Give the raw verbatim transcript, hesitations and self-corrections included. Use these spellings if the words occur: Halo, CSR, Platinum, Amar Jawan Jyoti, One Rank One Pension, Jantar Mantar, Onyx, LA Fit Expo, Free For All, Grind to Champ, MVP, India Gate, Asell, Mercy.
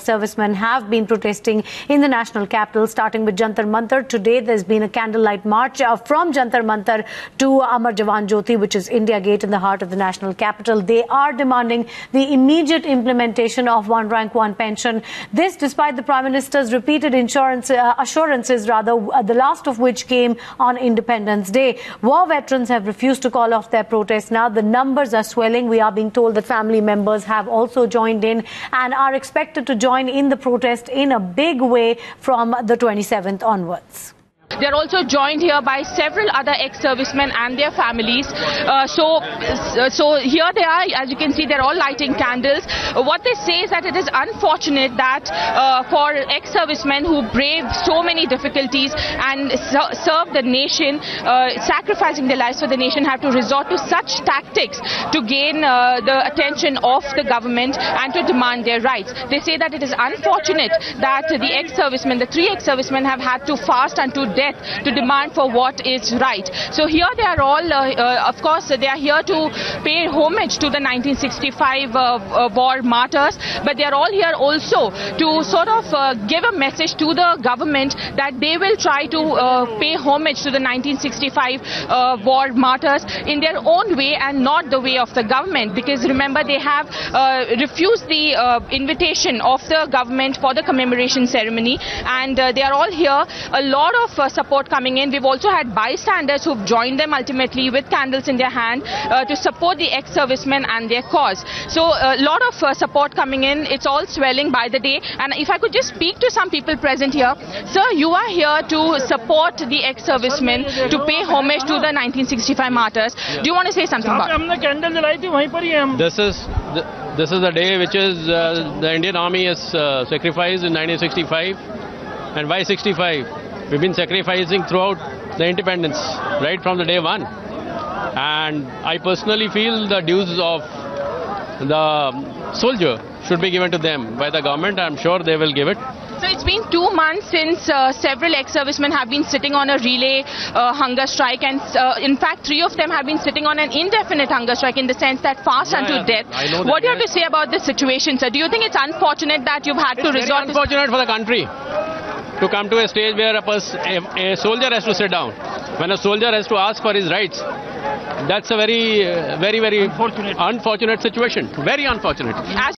Servicemen have been protesting in the national capital, starting with Jantar Mantar. Today, there's been a candlelight march from Jantar Mantar to Amar Jawan Jyoti, which is India Gate in the heart of the national capital. They are demanding the immediate implementation of One Rank One Pension. This, despite the Prime Minister's repeated insurance, uh, assurances, rather, uh, the last of which came on Independence Day. War veterans have refused to call off their protests. Now, the numbers are swelling. We are being told that family members have also joined in and are expected to join in the protest in a big way from the twenty-seventh onwards. They're also joined here by several other ex-servicemen and their families. Uh, so, so here they are. As you can see, they're all lighting candles. What they say is that it is unfortunate that uh, for ex-servicemen who braved so many difficulties and ser served the nation, uh, sacrificing their lives for the nation, have to resort to such tactics to gain uh, the attention of the government and to demand their rights. They say that it is unfortunate that the ex-servicemen, the three ex-servicemen, have had to fast and to death to demand for what is right. So here they are all, uh, uh, of course, they are here to pay homage to the nineteen sixty-five uh, uh, war martyrs, but they are all here also to sort of uh, give a message to the government that they will try to uh, pay homage to the nineteen sixty-five uh, war martyrs in their own way and not the way of the government, because remember, they have uh, refused the uh, invitation of the government for the commemoration ceremony, and uh, they are all here. A lot of uh, support coming in. We've also had bystanders who've joined them ultimately with candles in their hand uh, to support the ex-servicemen and their cause. So a lot of uh, support coming in. It's all swelling by the day. And if I could just speak to some people present here. Sir, you are here to support the ex-servicemen, to pay homage to the nineteen sixty-five martyrs. Do you want to say something about it? This is the, this is the day which is uh, the Indian Army is uh, sacrificed in nineteen sixty-five, and by sixty-five. We've been sacrificing throughout the independence, right from the day one. And I personally feel the dues of the soldier should be given to them by the government. I'm sure they will give it. So it's been two months since uh, several ex-servicemen have been sitting on a relay uh, hunger strike, and uh, in fact three of them have been sitting on an indefinite hunger strike, in the sense that fast yeah, until death. What do you have to say about this situation, sir? Do you think it's unfortunate that you've had it's to resort to... It's unfortunate for the country to come to a stage where a, a, a soldier has to sit down, when a soldier has to ask for his rights. That's a very, uh, very, very unfortunate, unfortunate situation. Very unfortunate. As